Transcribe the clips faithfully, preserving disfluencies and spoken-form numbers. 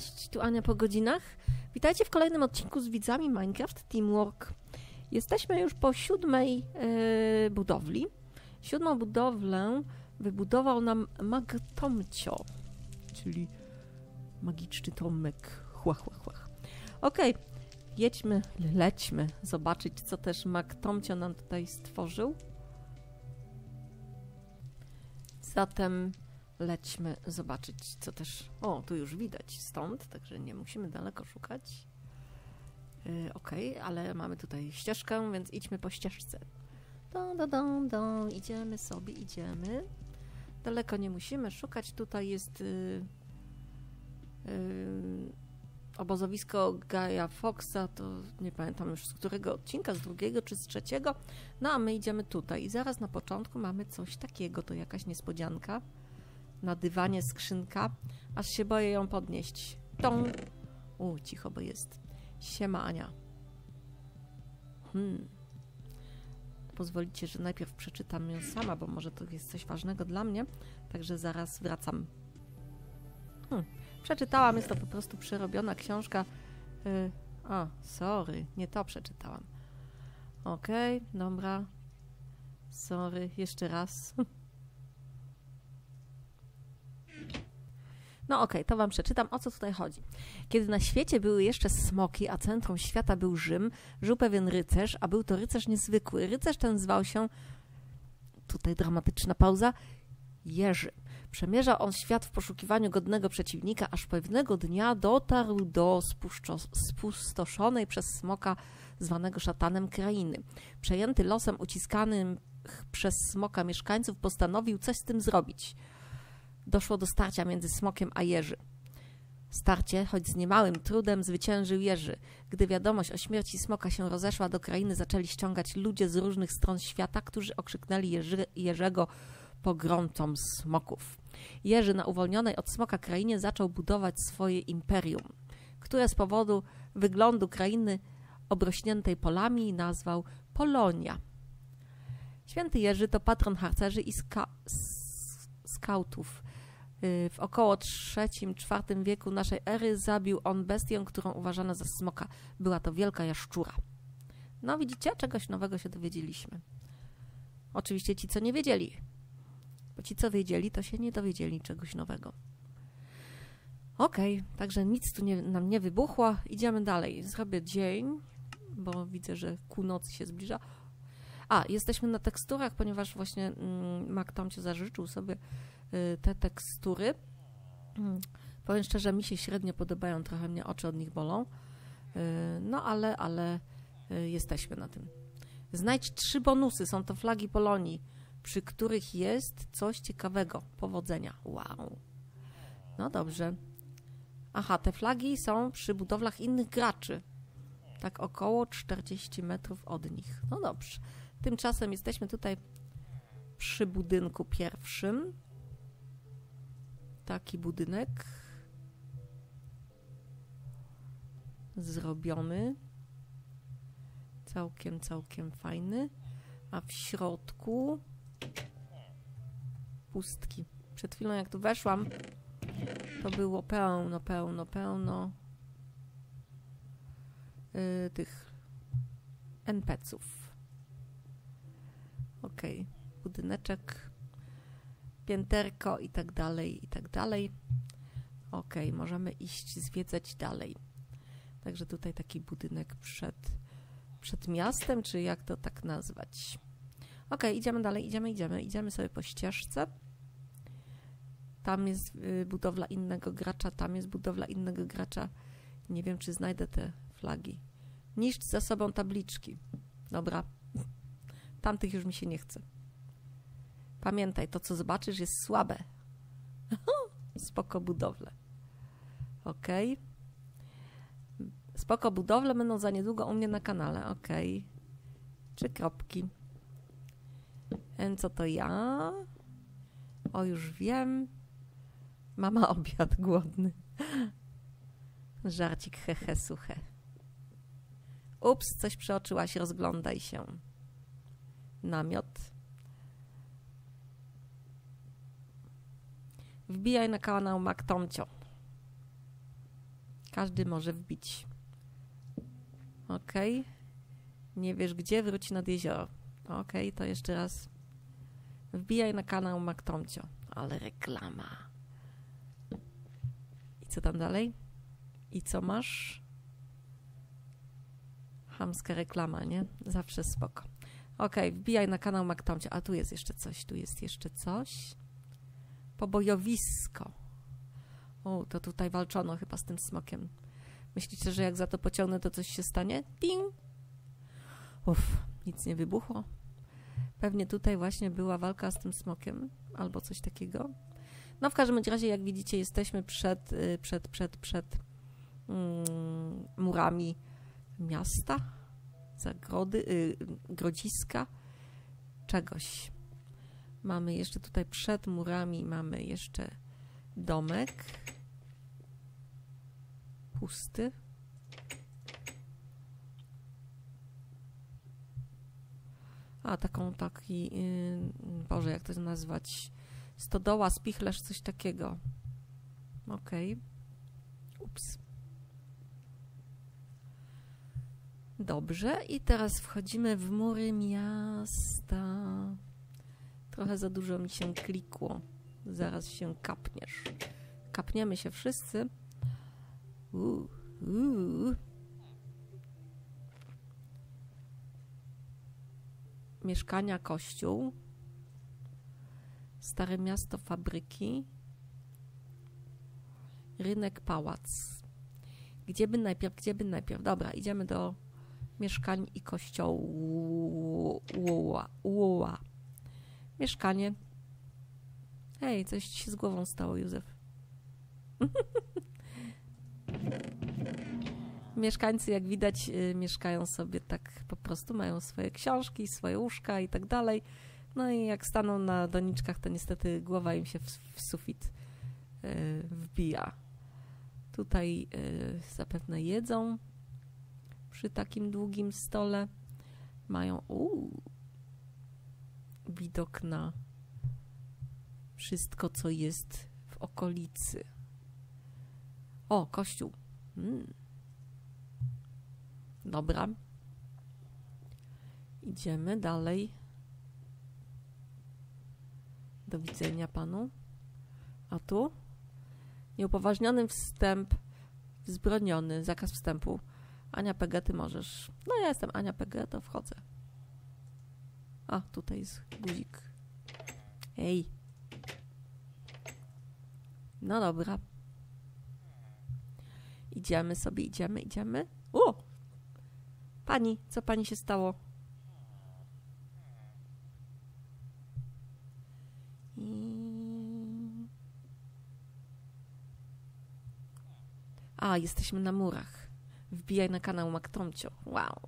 Cześć, tu Ania po godzinach. Witajcie w kolejnym odcinku z widzami Minecraft Teamwork. Jesteśmy już po siódmej yy, budowli. Siódmą budowlę wybudował nam Mag Tomcio, czyli magiczny Tomek. Chłach, chłach, chłach. Okej, okay. jedźmy, lećmy zobaczyć, co też Mag Tomcio nam tutaj stworzył. Zatem lećmy zobaczyć, co też... O, tu już widać stąd, także nie musimy daleko szukać. Yy, Okej, okay, ale mamy tutaj ścieżkę, więc idźmy po ścieżce. Don, don, don, don. Idziemy sobie, idziemy. Daleko nie musimy szukać. Tutaj jest yy, yy, obozowisko Gaia Foxa, to nie pamiętam już z którego odcinka, z drugiego czy z trzeciego. No a my idziemy tutaj. I zaraz na początku mamy coś takiego, to jakaś niespodzianka. Na dywanie skrzynka, aż się boję ją podnieść. Tą. U, cicho, bo jest. Siema, Ania. Hmm. Pozwolicie, że najpierw przeczytam ją sama, bo może to jest coś ważnego dla mnie, także zaraz wracam. Hmm. Przeczytałam, jest to po prostu przerobiona książka. Yy. A, sorry, nie to przeczytałam. Okej, okay, dobra. Sorry, jeszcze raz. No okej, okay, to wam przeczytam, o co tutaj chodzi. Kiedy na świecie były jeszcze smoki, a centrum świata był Rzym, żył pewien rycerz, a był to rycerz niezwykły. Rycerz ten zwał się, tutaj dramatyczna pauza, Jerzy. Przemierzał on świat w poszukiwaniu godnego przeciwnika, aż pewnego dnia dotarł do spustoszonej przez smoka zwanego szatanem krainy. Przejęty losem uciskanym przez smoka mieszkańców postanowił coś z tym zrobić. Doszło do starcia między smokiem a Jerzy. Starcie, choć z niemałym trudem, zwyciężył Jerzy. Gdy wiadomość o śmierci smoka się rozeszła, do krainy zaczęli ściągać ludzie z różnych stron świata, którzy okrzyknęli Jerzy, Jerzego pogromcom smoków. Jerzy na uwolnionej od smoka krainie zaczął budować swoje imperium, które z powodu wyglądu krainy obrośniętej polami nazwał Polonia. Święty Jerzy to patron harcerzy i ska skautów. W około trzecim czwartym wieku naszej ery zabił on bestię, którą uważano za smoka. Była to wielka jaszczura. No widzicie, czegoś nowego się dowiedzieliśmy. Oczywiście ci, co nie wiedzieli. Bo ci, co wiedzieli, to się nie dowiedzieli czegoś nowego. Okej, okay, także nic tu nie, nam nie wybuchło. Idziemy dalej. Zrobię dzień, bo widzę, że ku nocy się zbliża. A, jesteśmy na teksturach, ponieważ właśnie Mag Tomcio zażyczył sobie te tekstury. Powiem szczerze, mi się średnio podobają, trochę mnie oczy od nich bolą. No ale, ale jesteśmy na tym. Znajdź trzy bonusy, są to flagi Polonii, przy których jest coś ciekawego. Powodzenia. Wow. No dobrze. Aha, te flagi są przy budowlach innych graczy. Tak około czterdzieści metrów od nich. No dobrze. Tymczasem jesteśmy tutaj przy budynku pierwszym. Taki budynek zrobiony. Całkiem, całkiem fajny. A w środku pustki. Przed chwilą jak tu weszłam, to było pełno, pełno, pełno yy, tych en pe ców. Okej, okay. Budyneczek, pięterko i tak dalej, i tak dalej. Okej, okay. Możemy iść zwiedzać dalej. Także tutaj taki budynek przed, przed miastem, czy jak to tak nazwać. Okej, okay, idziemy dalej, idziemy, idziemy. Idziemy sobie po ścieżce. Tam jest budowla innego gracza, tam jest budowla innego gracza. Nie wiem, czy znajdę te flagi. Niszcz za sobą tabliczki. Dobra. Tamtych już mi się nie chce. Pamiętaj, to co zobaczysz jest słabe. Spoko budowle. Okej. Okay. Spoko budowle będą za niedługo u mnie na kanale. Okej. Okay. Trzy kropki. En, co to ja? O, już wiem. Mama obiad głodny. Żarcik, hehe, suche. Ups, coś przeoczyłaś, rozglądaj się. Namiot. Wbijaj na kanał Mag Tomcio. każdy może wbić. Okej. Okay. Nie wiesz gdzie? Wróć nad jezioro. Okej, okay, to jeszcze raz. Wbijaj na kanał Mag Tomcio. Ale reklama. I co tam dalej? I co masz? Chamska reklama, nie? Zawsze spoko. Okej, okay, wbijaj na kanał Mag Tomcio. A tu jest jeszcze coś, tu jest jeszcze coś. Pobojowisko. O, to tutaj walczono chyba z tym smokiem. Myślicie, że jak za to pociągnę, to coś się stanie? Ding! Uff, nic nie wybuchło. Pewnie tutaj właśnie była walka z tym smokiem, albo coś takiego. No w każdym razie, jak widzicie, jesteśmy przed, przed, przed, przed mm, murami miasta, zagrody, y, grodziska, czegoś. Mamy jeszcze tutaj przed murami, mamy jeszcze domek. Pusty. A, taką, taki, yy, Boże, jak to nazwać? Stodoła, spichlerz, coś takiego. Okej. Okay. Ups. Dobrze, i teraz wchodzimy w mury miasta. Trochę za dużo mi się klikło. Zaraz się kapniesz. Kapniemy się wszyscy. Uuu, uuu. Mieszkania, kościół. Stare miasto, fabryki. Rynek, pałac. Gdzie by najpierw, gdzie by najpierw? Dobra, idziemy do mieszkań i kościołu. Ua, ua. Mieszkanie. Hej, coś ci się z głową stało, Józef. Mieszkańcy, jak widać, yy, mieszkają sobie tak po prostu, mają swoje książki, swoje łóżka i tak dalej. No i jak staną na doniczkach, to niestety głowa im się w, w sufit yy, wbija. Tutaj yy, zapewne jedzą przy takim długim stole. Mają uu, widok na wszystko, co jest w okolicy. O, kościół. Mm. Dobra. Idziemy dalej. Do widzenia panu. A tu? Nieupoważniony wstęp wzbroniony. Zakaz wstępu. Ania P G, ty możesz. No ja jestem Ania P G, to wchodzę. A, tutaj jest guzik. Ej. No dobra. Idziemy sobie, idziemy, idziemy. O! Pani, co pani się stało? A, jesteśmy na murach. Wbijaj na kanał Mag Tomcio. Wow.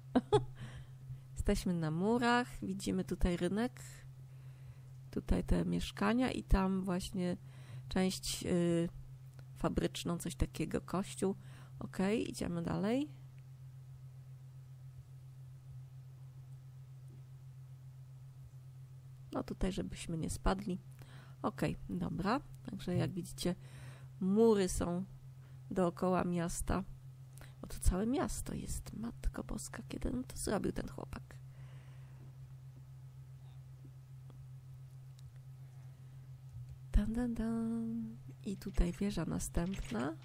Jesteśmy na murach. Widzimy tutaj rynek. Tutaj te mieszkania i tam właśnie część yy, fabryczną, coś takiego, kościół. Ok, idziemy dalej. No tutaj, żebyśmy nie spadli. Ok, dobra. Także jak widzicie, mury są dookoła miasta. Bo to całe miasto jest. Matko Boska, kiedy on to zrobił, ten chłopak? Dan, dan, dan. I tutaj wieża następna.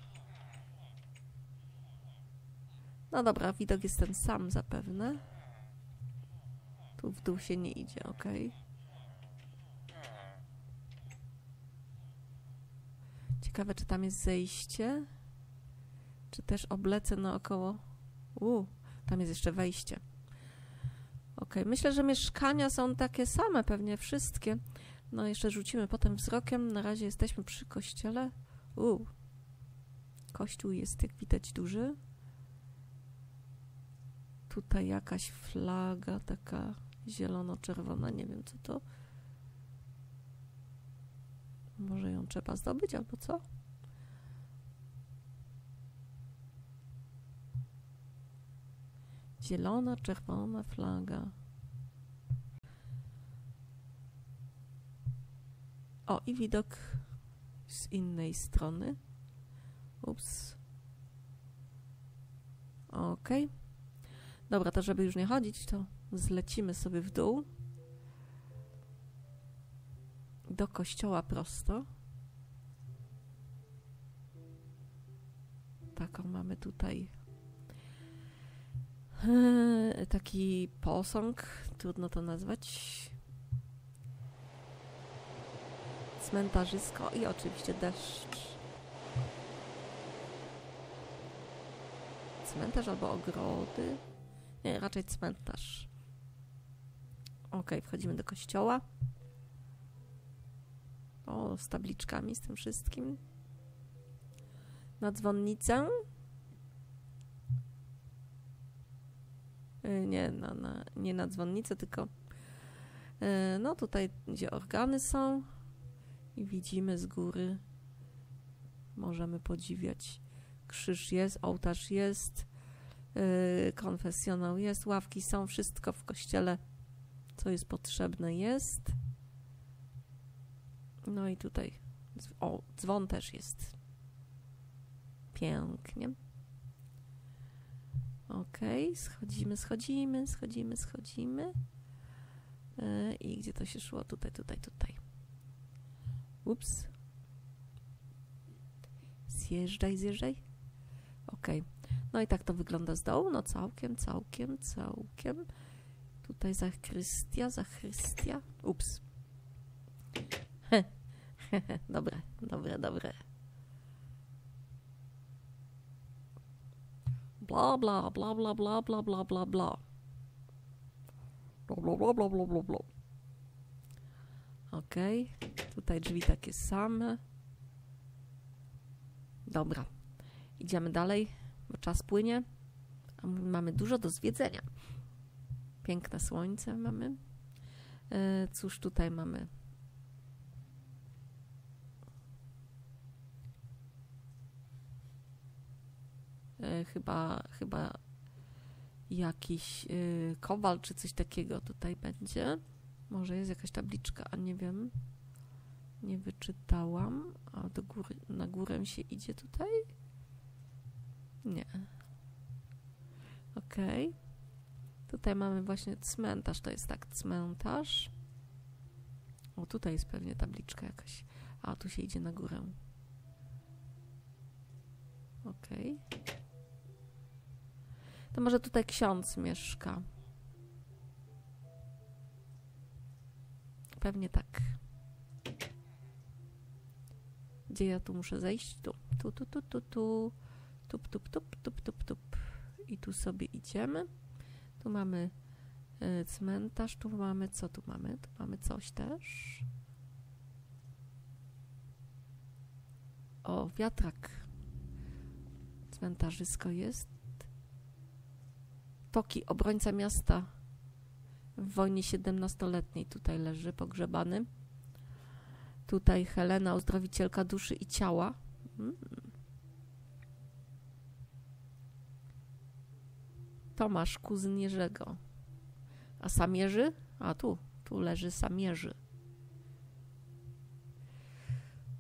No dobra, widok jest ten sam zapewne. Tu w dół się nie idzie, ok. Ciekawe, czy tam jest zejście, czy też oblecę naokoło. U, tam jest jeszcze wejście. Ok, myślę, że mieszkania są takie same, pewnie wszystkie. No jeszcze rzucimy potem wzrokiem. Na razie jesteśmy przy kościele. U, kościół jest, jak widać, duży. Tutaj jakaś flaga taka zielono-czerwona, nie wiem co to. Może ją trzeba zdobyć, albo co? Zielona, czerwona flaga. O, i widok z innej strony. Ups. Okej. Okay. Dobra, to żeby już nie chodzić, to zlecimy sobie w dół. Do kościoła prosto. Taką mamy tutaj taki posąg, trudno to nazwać. Cmentarzysko i oczywiście deszcz. Cmentarz albo ogrody? Nie, raczej cmentarz. Ok, wchodzimy do kościoła. O, z tabliczkami, z tym wszystkim. Na dzwonnicę. Nie na, na, nie na dzwonnicę, tylko no tutaj, gdzie organy są. I widzimy z góry, możemy podziwiać. Krzyż jest, ołtarz jest, yy, konfesjonał jest, ławki są, wszystko w kościele, co jest potrzebne, jest. No i tutaj, o, dzwon też jest. Pięknie. Ok, schodzimy, schodzimy, schodzimy, schodzimy. Yy, I gdzie to się szło? Tutaj, tutaj, tutaj. Ups. Zjeżdżaj, zjeżdżaj. Ok. No i tak to wygląda z dołu. No całkiem, całkiem, całkiem. Tutaj zachrystia, zachrystia. Ups. Dobre, dobre, dobre. Bla, bla, bla, bla, bla, bla, bla, bla, bla. Bla, bla, bla, bla, bla, bla. Ok. Tutaj drzwi takie same. Dobra. Idziemy dalej, bo czas płynie. A mamy dużo do zwiedzenia. Piękne słońce mamy. E, cóż tutaj mamy? E, chyba, chyba jakiś e, kowal czy coś takiego tutaj będzie. Może jest jakaś tabliczka, a nie wiem. Nie wyczytałam. A do góry, na górę się idzie tutaj? Nie. Okej. Okay. Tutaj mamy właśnie cmentarz. To jest tak, cmentarz. O, tutaj jest pewnie tabliczka jakaś. A, tu się idzie na górę. Okej. Okay. To może tutaj ksiądz mieszka. Pewnie tak. Gdzie ja tu muszę zejść? Tu, tu, tu, tu, tu, tu, tup, tup, tup, tup, tup, tup. I tu sobie idziemy. Tu mamy y, cmentarz, tu mamy co? Tu mamy? Tu mamy coś też. O, wiatrak. Cmentarzysko jest. Toki, obrońca miasta w wojnie siedemnastoletniej tutaj leży pogrzebany. Tutaj Helena, uzdrowicielka duszy i ciała. Hmm. Tomasz, kuzyn Jerzego. A sam Jerzy? A tu, tu leży sam Jerzy.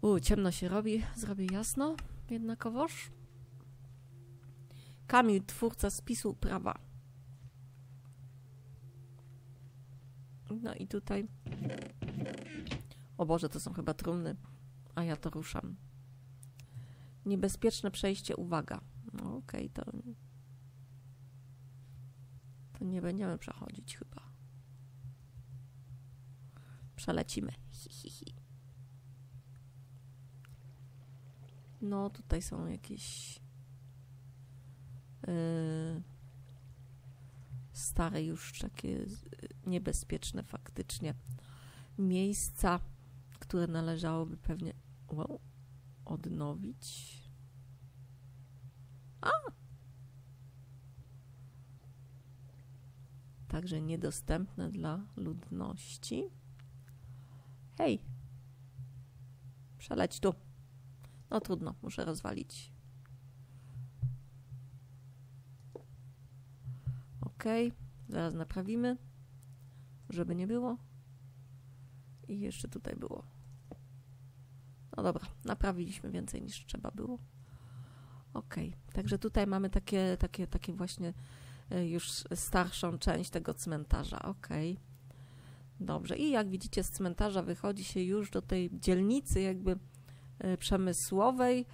U, ciemno się robi, zrobię jasno, jednakowoż. Kamil, twórca spisu prawa. No i tutaj... O Boże, to są chyba trumny, a ja to ruszam. Niebezpieczne przejście, uwaga. No, okej, okay, to... To nie będziemy przechodzić chyba. Przelecimy. Hi, hi, hi. No, tutaj są jakieś... Yy, stare już takie niebezpieczne faktycznie miejsca, które należałoby pewnie wow, odnowić. A! Także niedostępne dla ludności. Hej! Przeleć tu. No trudno, muszę rozwalić. Ok, zaraz naprawimy, żeby nie było. I jeszcze tutaj było. No dobra, naprawiliśmy więcej niż trzeba było. Okej, okay. Także tutaj mamy takie, takie, takie właśnie już starszą część tego cmentarza. Okej, okay. Dobrze. I jak widzicie, z cmentarza wychodzi się już do tej dzielnicy jakby przemysłowej.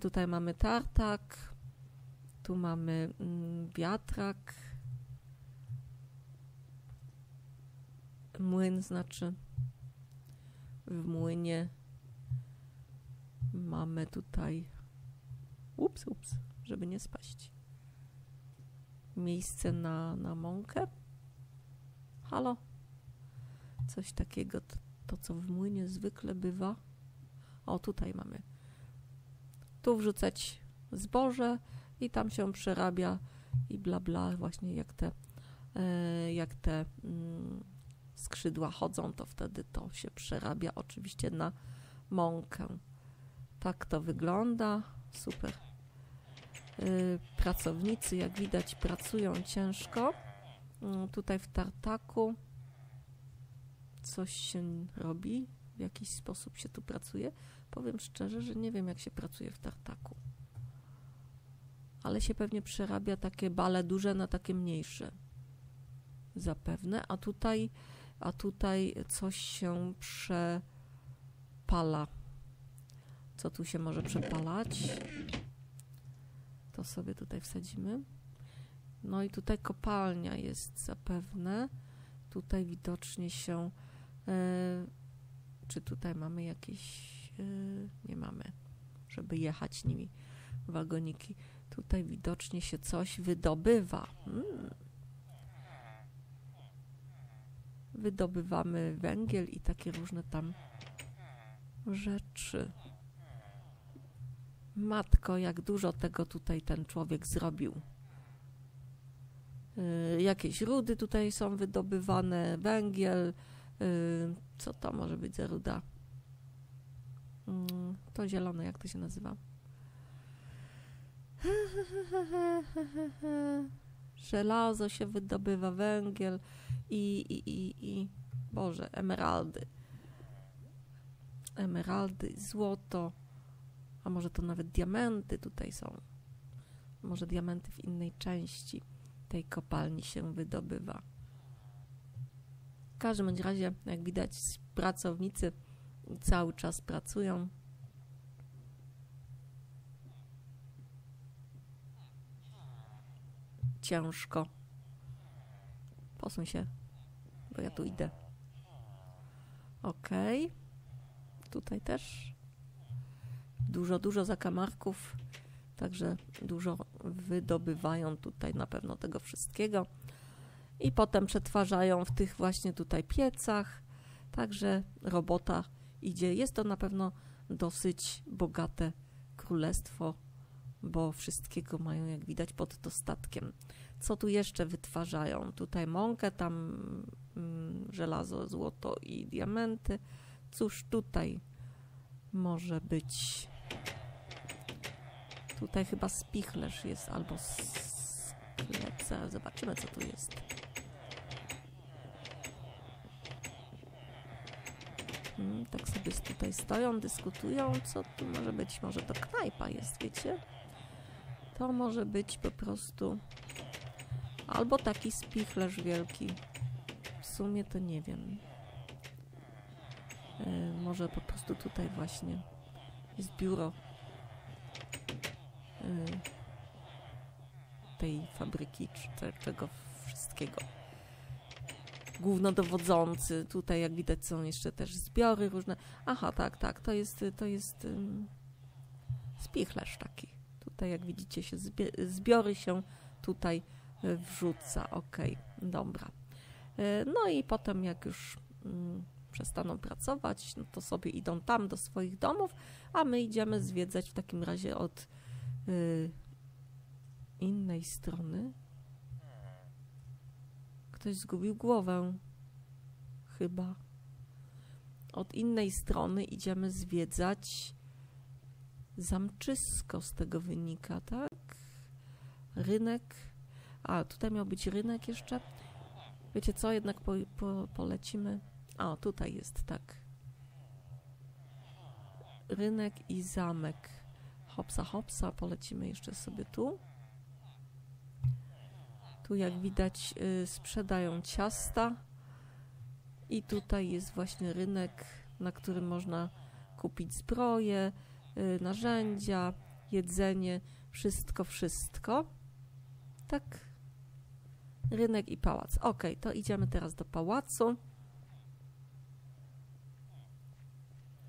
Tutaj mamy tartak, tu mamy wiatrak, młyn znaczy w młynie. Mamy tutaj, ups, ups, żeby nie spaść, miejsce na, na mąkę. Halo? Coś takiego, to, to co w młynie zwykle bywa. O, tutaj mamy. Tu wrzucać zboże i tam się przerabia i bla bla, właśnie jak te, jak te skrzydła chodzą, to wtedy to się przerabia oczywiście na mąkę. Tak to wygląda. Super. Pracownicy, jak widać, pracują ciężko. Tutaj w tartaku coś się robi, w jakiś sposób się tu pracuje. Powiem szczerze, że nie wiem, jak się pracuje w tartaku. Ale się pewnie przerabia takie bale duże na takie mniejsze. Zapewne. A tutaj, a tutaj coś się przepala. Co tu się może przepalać? To sobie tutaj wsadzimy. No i tutaj kopalnia jest zapewne. Tutaj widocznie się... Yy, czy tutaj mamy jakieś... Yy, nie mamy, żeby jechać nimi wagoniki. Tutaj widocznie się coś wydobywa. Hmm. Wydobywamy węgiel i takie różne tam rzeczy. Matko, jak dużo tego tutaj ten człowiek zrobił. Yy, jakieś rudy tutaj są wydobywane, węgiel. Yy, co to może być za ruda? Yy, to zielone, jak to się nazywa? Żelazo się wydobywa, węgiel i, i, i, i Boże, emeraldy. Emeraldy, złoto. A może to nawet diamenty tutaj są. Może diamenty w innej części tej kopalni się wydobywa. W każdym bądź razie, jak widać, pracownicy cały czas pracują. Ciężko. Posuń się, bo ja tu idę. Okej. Okay. Tutaj też. Dużo, dużo zakamarków, także dużo wydobywają tutaj na pewno tego wszystkiego i potem przetwarzają w tych właśnie tutaj piecach, także robota idzie. Jest to na pewno dosyć bogate królestwo, bo wszystkiego mają, jak widać, pod dostatkiem. Co tu jeszcze wytwarzają? Tutaj mąkę, tam mm, żelazo, złoto i diamenty. Cóż tutaj może być... Tutaj chyba spichlerz jest, albo sklep. Zaraz zobaczymy, co tu jest. Hmm, tak sobie tutaj stoją, dyskutują, co tu może być. Może to knajpa jest, wiecie? To może być po prostu... Albo taki spichlerz wielki. W sumie to nie wiem. Yy, może po prostu tutaj właśnie jest biuro tej fabryki, czy tego wszystkiego. Głównodowodzący. Tutaj, jak widać, są jeszcze też zbiory różne. Aha, tak, tak, to jest, to jest um, spichlerz taki. Tutaj, jak widzicie, się zbi zbiory się tutaj wrzuca. Ok, dobra. No i potem, jak już um, przestaną pracować, no to sobie idą tam do swoich domów, a my idziemy zwiedzać w takim razie od innej strony. Ktoś zgubił głowę. Chyba. Od innej strony idziemy zwiedzać zamczysko, z tego wynika, tak? Rynek. A, tutaj miał być rynek jeszcze. Wiecie co, jednak po, po, polecimy. A, tutaj jest, tak. Rynek i zamek. Hopsa, hopsa, polecimy jeszcze sobie tu. Tu jak widać sprzedają ciasta. I tutaj jest właśnie rynek, na którym można kupić zbroje, narzędzia, jedzenie, wszystko, wszystko. Tak, rynek i pałac. Ok, to idziemy teraz do pałacu.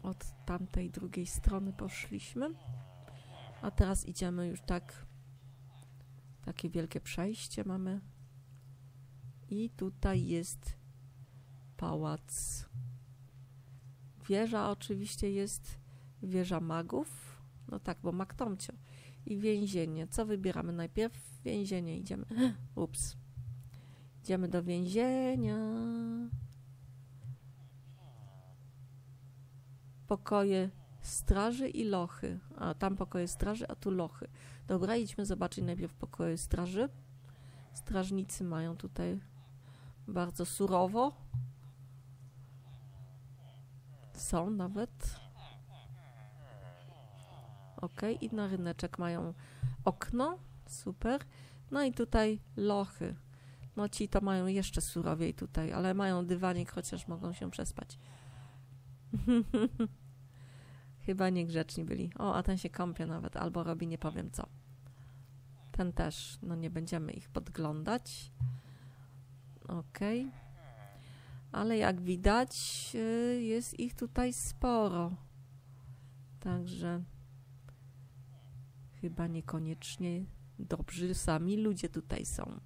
Od tamtej drugiej strony poszliśmy. A teraz idziemy już tak, takie wielkie przejście mamy. I tutaj jest pałac. Wieża oczywiście jest, wieża magów. No tak, bo Mag Tomcio. I więzienie. Co wybieramy najpierw? Więzienie idziemy. Ups. Idziemy do więzienia. Pokoje straży i lochy. A tam pokoje straży, a tu lochy. Dobra, idźmy zobaczyć najpierw pokoje straży. Strażnicy mają tutaj bardzo surowo. Są nawet. Ok, i na ryneczek mają okno. Super. No i tutaj lochy. No ci to mają jeszcze surowiej tutaj, ale mają dywanik, chociaż mogą się przespać. Chyba niegrzeczni byli. O, a ten się kąpie nawet, albo robi nie powiem co. Ten też, no nie będziemy ich podglądać. Okej. Okay. Ale jak widać, jest ich tutaj sporo. Także chyba niekoniecznie dobrzy sami ludzie tutaj są.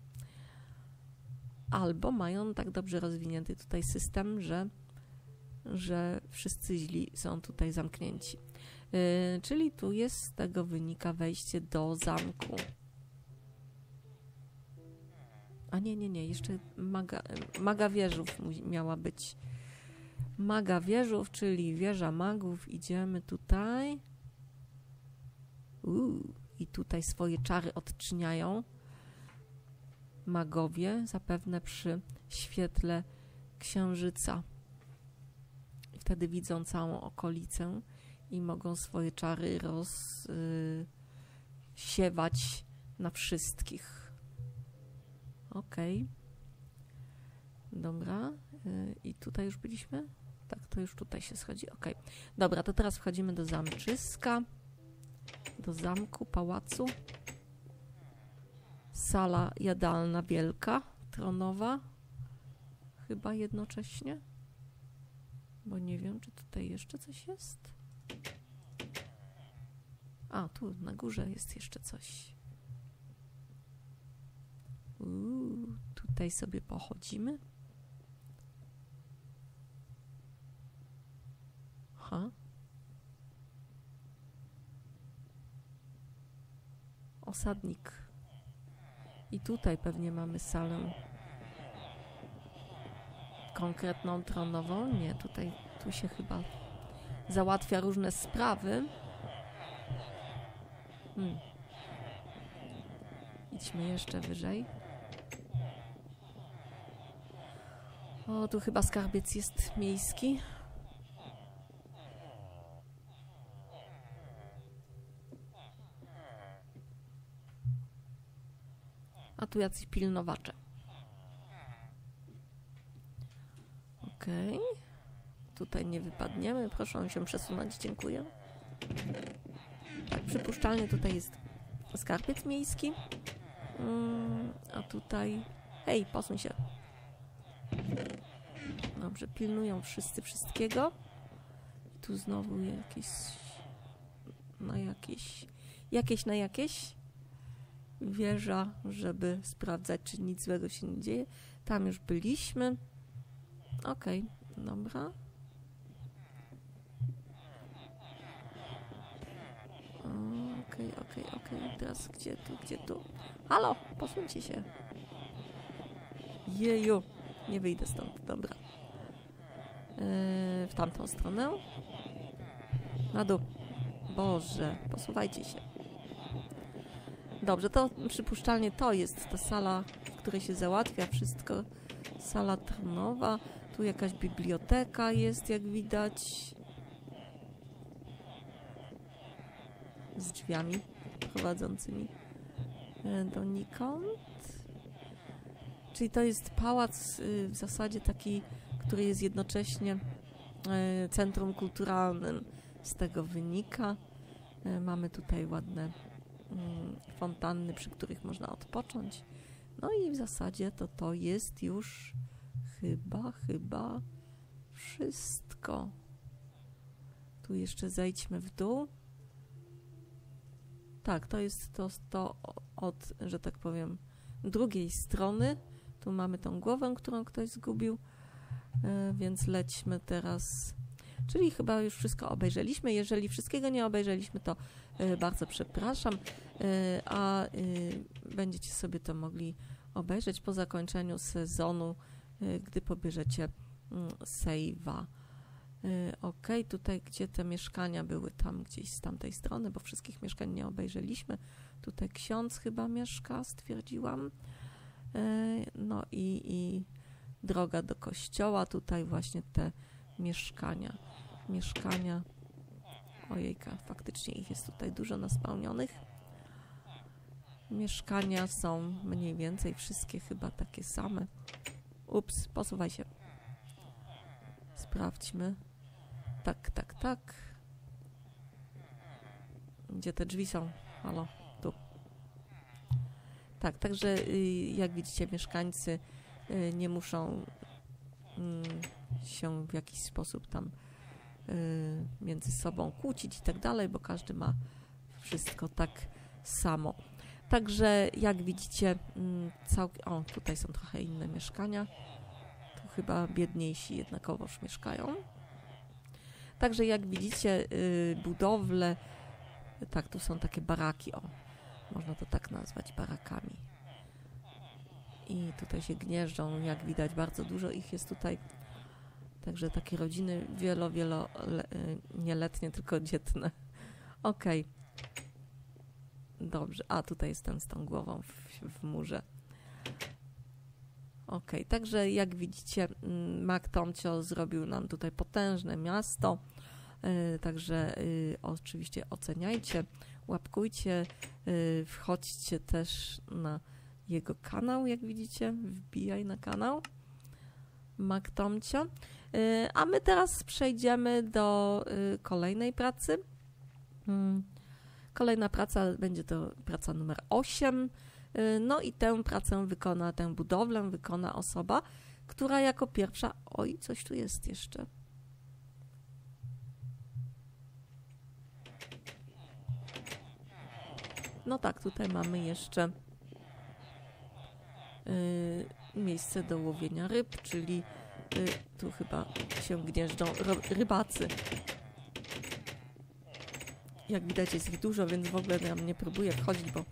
Albo mają tak dobrze rozwinięty tutaj system, że, że wszyscy źli są tutaj zamknięci. Yy, czyli tu jest, z tego wynika wejście do zamku. A nie, nie, nie, jeszcze maga, maga wieżów miała być. Maga wieżów, czyli wieża magów. Idziemy tutaj. Uuu, i tutaj swoje czary odczyniają magowie, zapewne przy świetle księżyca. Wtedy widzą całą okolicę i mogą swoje czary rozsiewać na wszystkich. Ok. Dobra. I tutaj już byliśmy? Tak, to już tutaj się schodzi. Ok. Dobra, to teraz wchodzimy do zamczyska. Do zamku, pałacu. Sala jadalna wielka, tronowa, chyba jednocześnie, bo nie wiem, czy tutaj jeszcze coś jest. A, tu na górze jest jeszcze coś. Uuu, tutaj sobie pochodzimy. Ha. Osadnik. I tutaj pewnie mamy salę konkretną, tronową. Nie, tutaj tu się chyba załatwia różne sprawy. Hmm. Idźmy jeszcze wyżej. O, tu chyba skarbiec jest miejski. A tu jacyś pilnowacze. Okej. Okay. Tutaj nie wypadniemy. Proszę się przesunąć. Dziękuję. Tak, przypuszczalnie tutaj jest skarbiec miejski. Mm, a tutaj... Hej, posuń się. Dobrze, pilnują wszyscy wszystkiego. Tu znowu jakieś... Na jakieś... Jakieś na jakieś... Wieża, żeby sprawdzać, czy nic złego się nie dzieje. Tam już byliśmy. Okej, okay, dobra. Okej, okay, okej, okay, okej. Okay. Teraz gdzie tu, gdzie tu? Halo, posuńcie się. Jeju, nie wyjdę stąd, dobra. Yy, w tamtą stronę. Na dół. Boże, posuwajcie się. Dobrze, to przypuszczalnie to jest ta sala, w której się załatwia wszystko. Sala tronowa. Tu jakaś biblioteka jest, jak widać. z drzwiami prowadzącymi donikąd. Czyli to jest pałac w zasadzie taki, który jest jednocześnie centrum kulturalnym. Z tego wynika. Mamy tutaj ładne fontanny, przy których można odpocząć. No i w zasadzie to to jest już chyba, chyba wszystko. Tu jeszcze zejdźmy w dół. Tak, to jest to, to od, że tak powiem, drugiej strony. Tu mamy tą głowę, którą ktoś zgubił, więc lećmy teraz. Czyli chyba już wszystko obejrzeliśmy. Jeżeli wszystkiego nie obejrzeliśmy, to bardzo przepraszam, a będziecie sobie to mogli obejrzeć po zakończeniu sezonu, gdy pobierzecie save'a. Ok, tutaj gdzie te mieszkania były, tam gdzieś z tamtej strony, bo wszystkich mieszkań nie obejrzeliśmy. Tutaj ksiądz chyba mieszka, stwierdziłam. No i, i droga do kościoła, tutaj właśnie te mieszkania. Mieszkania, ojejka, faktycznie ich jest tutaj dużo naspełnionych. Mieszkania są mniej więcej wszystkie chyba takie same. Ups, posuwaj się. Sprawdźmy. Tak, tak, tak. Gdzie te drzwi są? Halo, tu. Tak, także jak widzicie, mieszkańcy nie muszą się w jakiś sposób tam między sobą kłócić i tak dalej, bo każdy ma wszystko tak samo. Także jak widzicie, całkiem... O, tutaj są trochę inne mieszkania. Tu chyba biedniejsi jednakowoż mieszkają. Także jak widzicie, budowle... Tak, tu są takie baraki, o. Można to tak nazwać, barakami. I tutaj się gnieżdżą, jak widać, bardzo dużo ich jest tutaj. Także takie rodziny wielo, wielo, le, nie letnie, tylko dzietne. Okej. Okay. Dobrze. A, tutaj jest ten z tą głową w, w murze. Okej. Okay. Także jak widzicie, Mag Tomcio zrobił nam tutaj potężne miasto. Także oczywiście oceniajcie, łapkujcie, wchodźcie też na jego kanał, jak widzicie. Wbijaj na kanał Mag Tomcio. A my teraz przejdziemy do kolejnej pracy. Kolejna praca będzie to praca numer osiem. No i tę pracę wykona, tę budowlę wykona osoba, która jako pierwsza... Oj, coś tu jest jeszcze. No tak, tutaj mamy jeszcze miejsce do łowienia ryb, czyli y, tu chyba się gnieżdżą rybacy. Jak widać, jest ich dużo, więc w ogóle ja nie próbuję wchodzić, bo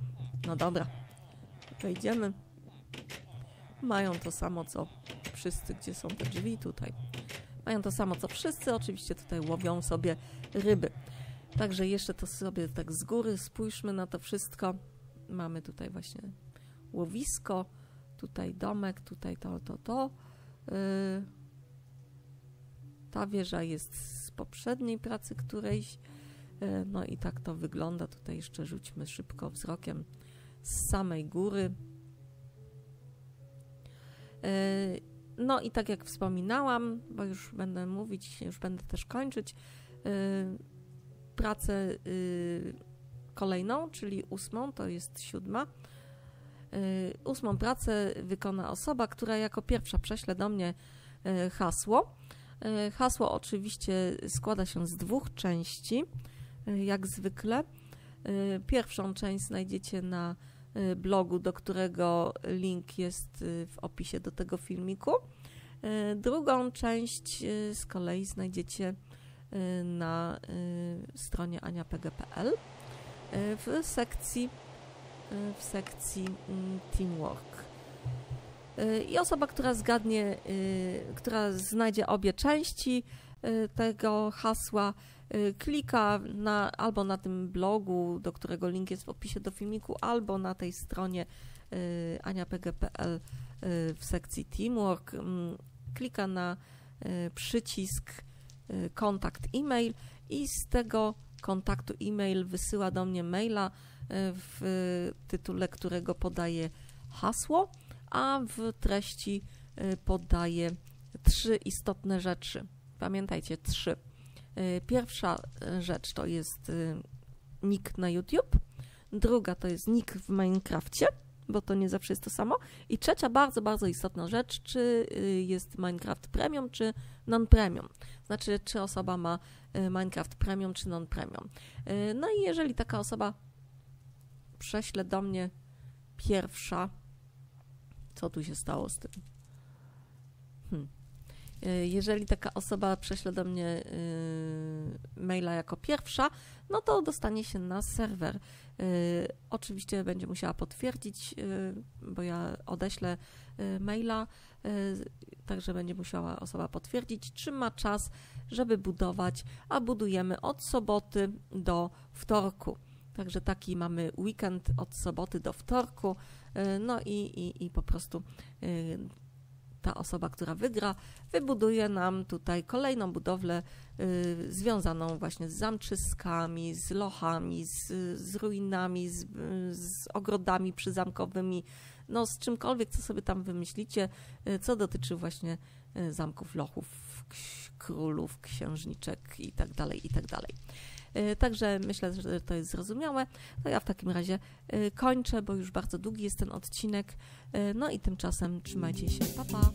no dobra, wejdziemy. Mają to samo, co wszyscy, gdzie są te drzwi tutaj. Mają to samo, co wszyscy, oczywiście tutaj łowią sobie ryby. Także jeszcze to sobie tak z góry spójrzmy na to wszystko. Mamy tutaj właśnie łowisko. Tutaj domek, tutaj to, to, to. Yy, ta wieża jest z poprzedniej pracy którejś. Yy, no i tak to wygląda. Tutaj jeszcze rzućmy szybko wzrokiem z samej góry. Yy, no i tak jak wspominałam, bo już będę mówić, już będę też kończyć, yy, pracę yy, kolejną, czyli ósmą, to jest siódma. Ósmą pracę wykona osoba, która jako pierwsza prześle do mnie hasło. Hasło oczywiście składa się z dwóch części, jak zwykle. Pierwszą część znajdziecie na blogu, do którego link jest w opisie do tego filmiku. Drugą część z kolei znajdziecie na stronie aniapg kropka p l w sekcji w sekcji Teamwork. I osoba, która zgadnie, która znajdzie obie części tego hasła, klika na, albo na tym blogu, do którego link jest w opisie do filmiku, albo na tej stronie aniapg kropka p l w sekcji Teamwork, klika na przycisk kontakt e-mail i z tego kontaktu e-mail wysyła do mnie maila, w tytule którego podaje hasło, a w treści podaje trzy istotne rzeczy. Pamiętajcie, trzy. Pierwsza rzecz to jest nick na YouTube, druga to jest nick w Minecrafcie, bo to nie zawsze jest to samo, i trzecia bardzo, bardzo istotna rzecz, czy jest Minecraft Premium, czy non-premium. Znaczy, czy osoba ma Minecraft Premium, czy non-premium. No i jeżeli taka osoba prześle do mnie pierwsza, co tu się stało z tym? Hmm. Jeżeli taka osoba prześle do mnie yy, maila jako pierwsza, no to dostanie się na serwer. Yy, oczywiście będzie musiała potwierdzić, yy, bo ja odeślę yy, maila, yy, także będzie musiała osoba potwierdzić, czy ma czas, żeby budować, a budujemy od soboty do wtorku. Także taki mamy weekend od soboty do wtorku, yy, no i, i, i po prostu... Yy, ta osoba, która wygra, wybuduje nam tutaj kolejną budowlę y, związaną właśnie z zamczyskami, z lochami, z, z ruinami, z, z ogrodami przyzamkowymi, no z czymkolwiek, co sobie tam wymyślicie, y, co dotyczy właśnie y, zamków, lochów, królów, księżniczek i tak dalej, i tak dalej. Także myślę, że to jest zrozumiałe. No ja w takim razie kończę, bo już bardzo długi jest ten odcinek. No i tymczasem trzymajcie się. Pa, pa!